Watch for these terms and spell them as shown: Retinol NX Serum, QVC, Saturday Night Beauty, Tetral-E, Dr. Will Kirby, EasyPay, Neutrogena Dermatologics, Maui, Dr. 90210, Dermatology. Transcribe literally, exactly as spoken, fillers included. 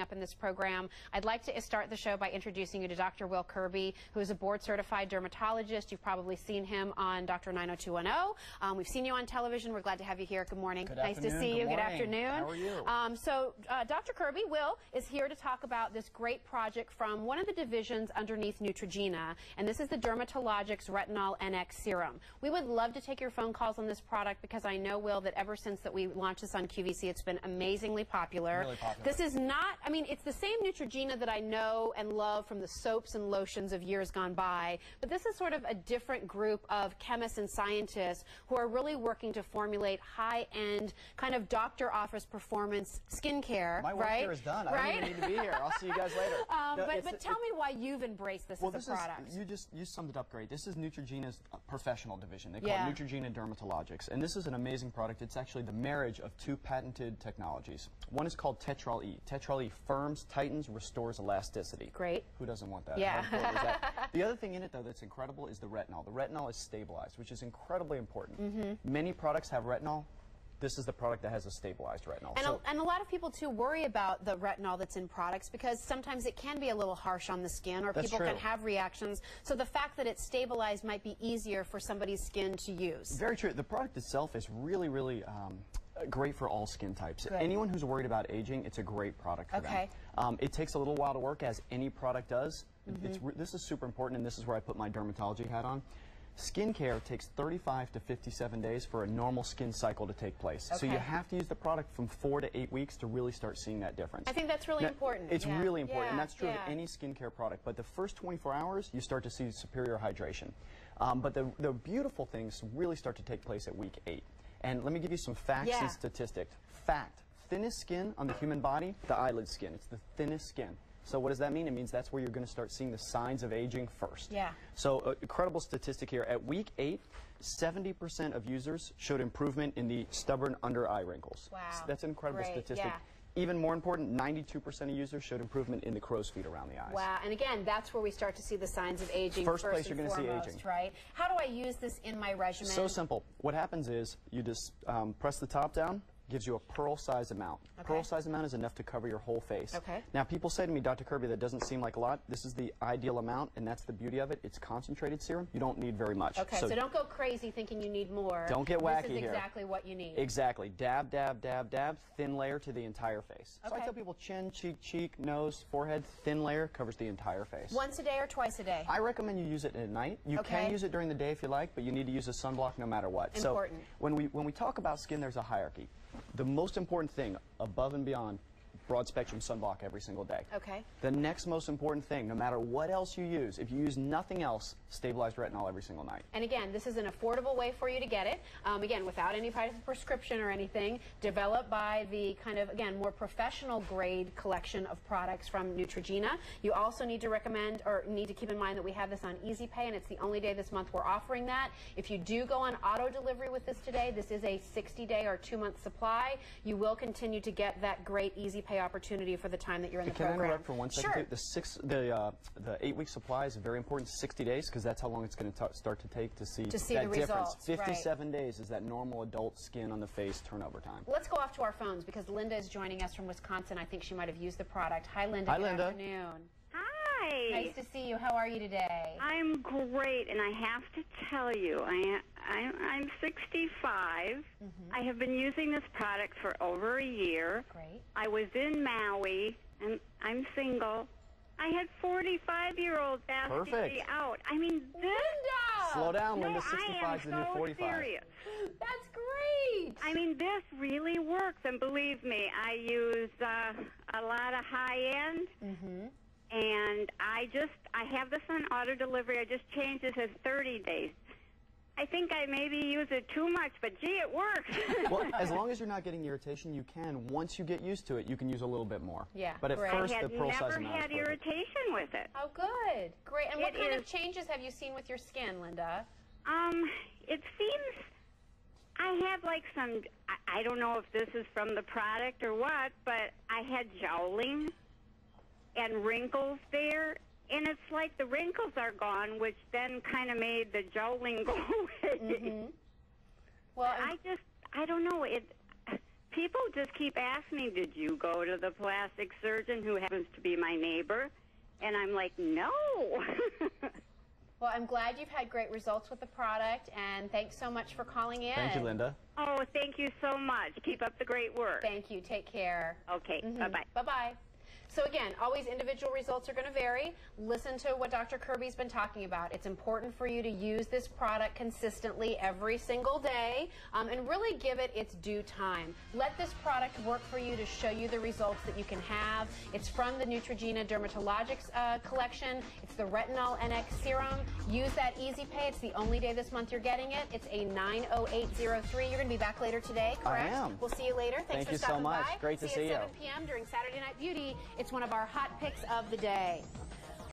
Up in this program, I'd like to start the show by introducing you to Doctor Will Kirby, who is a board-certified dermatologist. You've probably seen him on Doctor nine oh two one oh. Um, we've seen you on television. We're glad to have you here. Good morning. Good nice afternoon. to see Good you. Morning. Good afternoon. How are you? Um, so, uh, Doctor Kirby, Will, is here to talk about this great project from one of the divisions underneath Neutrogena, and this is the Dermatologics Retinol N X Serum. We would love to take your phone calls on this product because I know, Will, that ever since that we launched this on Q V C, it's been amazingly popular. Really popular. This is not I mean, it's the same Neutrogena that I know and love from the soaps and lotions of years gone by, but this is sort of a different group of chemists and scientists who are really working to formulate high-end kind of doctor office performance skincare. My work right? here is done. Right? I don't even need to be here. I'll see you guys later. Um, no, but but tell me why you've embraced this well, as a this product. Is, you just you summed it up great. This is Neutrogena's professional division. They call yeah. it Neutrogena Dermatologics, and this is an amazing product. It's actually the marriage of two patented technologies. One is called Tetral-E. Tetral-E firms, tightens, restores elasticity. Great. Who doesn't want that? Yeah. How important is that? The other thing in it, though, that's incredible is the retinol. The retinol is stabilized, which is incredibly important. Mm-hmm. Many products have retinol. This is the product that has a stabilized retinol. And, so, a, and a lot of people, too, worry about the retinol that's in products because sometimes it can be a little harsh on the skin or people true. can have reactions. So the fact that it's stabilized might be easier for somebody's skin to use. Very true. The product itself is really, really... Um, Great for all skin types. Good. Anyone who's worried about aging, it's a great product for okay. them. Um, it takes a little while to work, as any product does. Mm-hmm. It's, this is super important, and this is where I put my dermatology hat on. Skincare takes thirty-five to fifty-seven days for a normal skin cycle to take place. Okay. So you have to use the product from four to eight weeks to really start seeing that difference. I think that's really now, important. It's yeah. really important, yeah. and that's true yeah. of any skincare product. But the first twenty-four hours, you start to see superior hydration. Um, but the, the beautiful things really start to take place at week eight. And let me give you some facts yeah. and statistics. Fact, thinnest skin on the human body, the eyelid skin. It's the thinnest skin. So what does that mean? It means that's where you're going to start seeing the signs of aging first. Yeah. So uh, incredible statistic here. At week eight, seventy percent of users showed improvement in the stubborn under eye wrinkles. Wow. So that's an incredible Great. statistic. Yeah. Even more important, ninety-two percent of users showed improvement in the crow's feet around the eyes. Wow, and again, that's where we start to see the signs of aging. First, first place you're going to see aging. Right? How do I use this in my regimen? So simple. What happens is you just um, press the top down, gives you a pearl size amount. Okay. Pearl size amount is enough to cover your whole face. Okay. Now, people say to me, Doctor Kirby, that doesn't seem like a lot. This is the ideal amount, and that's the beauty of it. It's concentrated serum. You don't need very much. Okay, so, so don't go crazy thinking you need more. Don't get wacky here. This is exactly here. what you need. Exactly. Dab, dab, dab, dab, thin layer to the entire face. Okay. So I tell people chin, cheek, cheek, nose, forehead, thin layer covers the entire face. Once a day or twice a day? I recommend you use it at night. You okay. can use it during the day if you like, but you need to use a sunblock no matter what. Important. So when we, when we talk about skin, there's a hierarchy. The most important thing, above and beyond, broad spectrum sunblock every single day. Okay. The next most important thing, no matter what else you use, if you use nothing else, stabilized retinol every single night. And again, this is an affordable way for you to get it. Um, again, without any type of prescription or anything, developed by the kind of, again, more professional grade collection of products from Neutrogena. You also need to recommend or need to keep in mind that we have this on EasyPay, and it's the only day this month we're offering that. If you do go on auto delivery with this today, this is a sixty day or two month supply. You will continue to get that great EasyPay pay opportunity for the time that you're in the Can program. Can I interrupt for one second? Sure. The six, the uh, the eight-week supply is very important. sixty days, because that's how long it's going to start to take to see, to see that the difference. Results, fifty-seven right. days is that normal adult skin on the face turnover time. Let's go off to our phones because Linda is joining us from Wisconsin. I think she might have used the product. Hi, Linda. Hi, Good Linda. Afternoon. Hi. Nice to see you. How are you today? I'm great, and I have to tell you, I, I, I'm sixty-five. Mm-hmm. I have been using this product for over a year. Great. I was in Maui, and I'm single. I had forty-five-year-olds asking me out. I mean, this... Linda! Slow down, Linda. sixty-five is the new forty-five. I am so serious. That's great. I mean, this really works, and believe me, I use uh, a lot of high-end. Mm-hmm. And I just, I have this on auto delivery. I just changed it to thirty days. I think I maybe use it too much, but gee, it works. Well, as long as you're not getting irritation, you can. Once you get used to it, you can use a little bit more. Yeah. But at right. first, the pearl size amount. I had never had irritation with it. Oh, good. Great. And what it kind is, of changes have you seen with your skin, Linda? Um, it seems I have like some, I, I don't know if this is from the product or what, but I had jowling and wrinkles there, and it's like the wrinkles are gone, which then kind of made the jowling go away. Mm-hmm. Well, I just, I don't know, it, people just keep asking me, did you go to the plastic surgeon who happens to be my neighbor? And I'm like, no. Well, I'm glad you've had great results with the product, and thanks so much for calling in. Thank you, Linda. Oh, thank you so much. Keep up the great work. Thank you. Take care. Okay. Mm-hmm. Bye-bye. Bye-bye. So again, always individual results are going to vary. Listen to what Doctor Kirby's been talking about. It's important for you to use this product consistently every single day, um, and really give it its due time. Let this product work for you to show you the results that you can have. It's from the Neutrogena Dermatologics uh, collection. It's the Retinol N X Serum. Use that EasyPay. It's the only day this month you're getting it. It's a nine oh eight oh three. You're going to be back later today, correct? I am. We'll see you later. Thanks Thank for stopping by. Thank you so much. By. Great see to see you. See you at seven p m during Saturday Night Beauty. It's one of our hot picks of the day.